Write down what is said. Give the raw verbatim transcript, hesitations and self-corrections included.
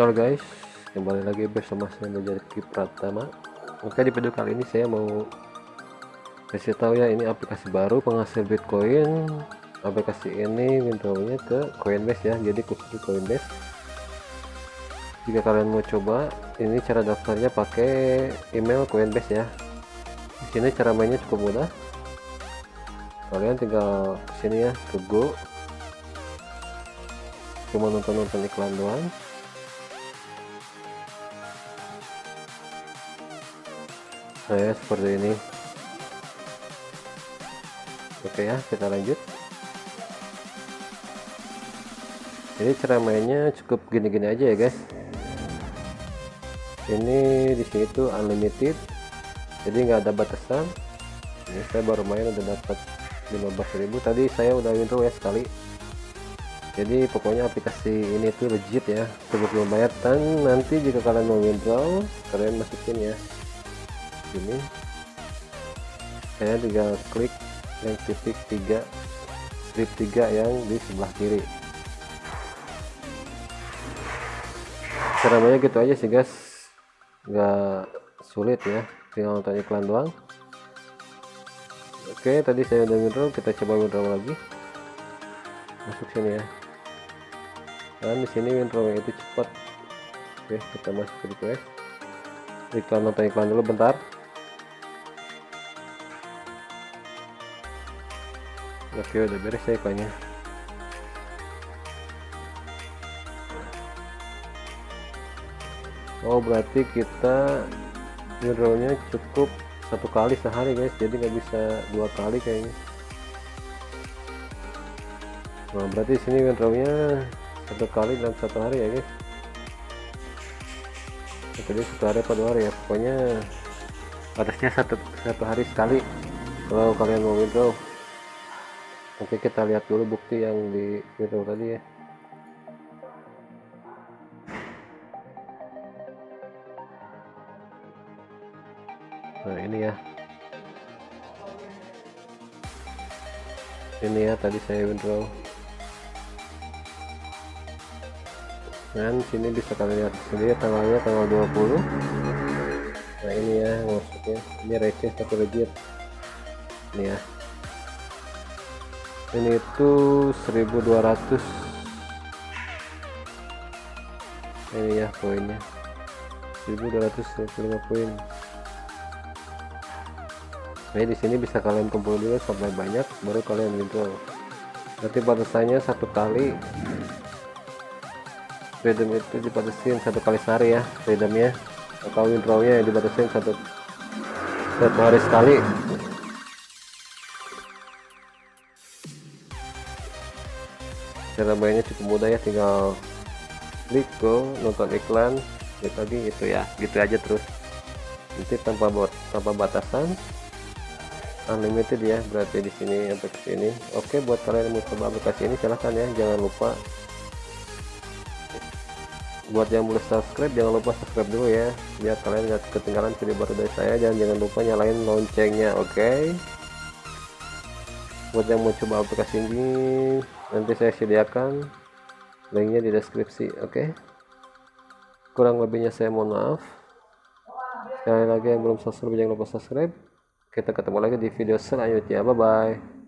Store guys, kembali lagi bersama saya Ki Pratama. Oke, di video kali ini saya mau kasih tahu ya, ini aplikasi baru penghasil Bitcoin. Aplikasi ini windownya ke Coinbase ya, jadi khusus Coinbase. Jika kalian mau coba, ini cara daftarnya pakai email Coinbase ya. Di sini cara mainnya cukup mudah. Kalian tinggal sini ya, ke Go. Cuma nonton-nonton iklan doang. Nah ya, seperti ini. Oke ya, kita lanjut. Jadi cara mainnya cukup gini-gini aja ya guys. Ini di sini tuh unlimited, jadi nggak ada batasan. Ini saya baru main udah dapat lima belas ribu. Tadi saya udah withdraw ya sekali. Jadi pokoknya aplikasi ini tuh legit ya, cukup lumayan. Dan nanti jika kalian mau withdraw, kalian masukin ya ini, saya tinggal klik yang titik tiga strip tiga yang di sebelah kiri. Caranya gitu aja sih guys, nggak sulit ya, tinggal nonton iklan doang. Oke, tadi saya udah withdraw, kita coba withdraw lagi, masuk sini ya. Dan di sini withdraw itu cepat. Oke, kita masuk ke request, iklan, nonton iklan dulu bentar. Oke, udah beres ya iklannya. Oh, berarti kita withdrawnya cukup satu kali sehari guys, jadi nggak bisa dua kali kayaknya. Nah, berarti sini withdrawnya satu kali dalam satu hari ya guys. Jadi satu hari atau dua hari ya, pokoknya batasnya satu satu hari sekali kalau kalian mau withdraw. Oke, kita lihat dulu bukti yang di withdraw tadi ya. Nah ini ya, ini ya tadi saya withdraw. Dan sini bisa kalian lihat sendiri tanggalnya, tanggal dua puluh. Nah ini ya, maksudnya ini receh tapi legit. Ini ya, ini itu seribu dua ratus ini ya poinnya, seribu dua ratus lima poin. Nah di sini bisa kalian kumpul dulu sampai banyak baru kalian withdraw. Berarti batasannya satu kali freedom itu dibatasin satu kali sehari ya, freedomnya atau withdrawnya dibatasin satu satu hari sekali. Cara mainnya cukup mudah ya, tinggal klik go, nonton iklan, klik lagi gitu ya, gitu aja terus. Nanti tanpa bot, tanpa batasan, unlimited ya. Berarti di sini sampai ke sini. Oke, buat kalian yang mau coba aplikasi ini silahkan ya, jangan lupa. Buat yang belum subscribe, jangan lupa subscribe dulu ya, biar kalian gak ketinggalan video baru dari saya. Dan jangan lupa nyalain loncengnya. Oke okay? Buat yang mau coba aplikasi ini, nanti saya sediakan linknya di deskripsi. Oke okay? Kurang lebihnya saya mohon maaf. Sekali lagi yang belum subscribe, jangan lupa subscribe. Kita ketemu lagi di video selanjutnya. Bye bye.